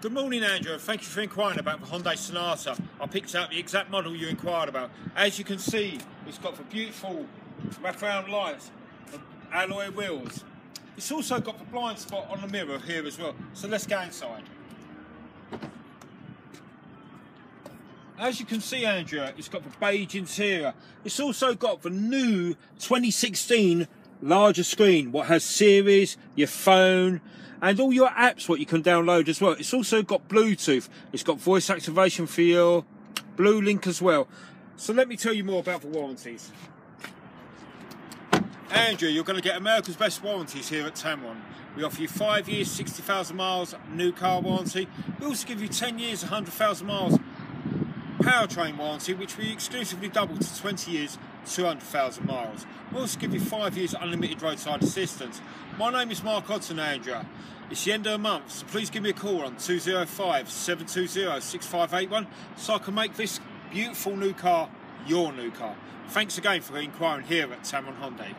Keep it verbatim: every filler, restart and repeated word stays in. Good morning, Andrew. Thank you for inquiring about the Hyundai Sonata. I picked out the exact model you inquired about. As you can see, it's got the beautiful wraparound lights, alloy wheels. It's also got the blind spot on the mirror here as well. So let's go inside. As you can see, Andrew, it's got the beige interior. It's also got the new twenty sixteen larger screen, what has Siri's, your phone, and all your apps what you can download as well. It's also got Bluetooth. It's got voice activation for your Blue Link as well. So let me tell you more about the warranties. Andrew, you're going to get America's best warranties here at Tameron. We offer you five years, sixty thousand miles, new car warranty. We also give you ten years, one hundred thousand miles powertrain warranty, which we exclusively double to twenty years, two hundred thousand miles. We'll also give you five years unlimited roadside assistance. My name is Mark Otten, Andrea. It's the end of the month, so please give me a call on two zero five, seven two zero, six five eight one so I can make this beautiful new car your new car. Thanks again for inquiring here at Tameron Hyundai.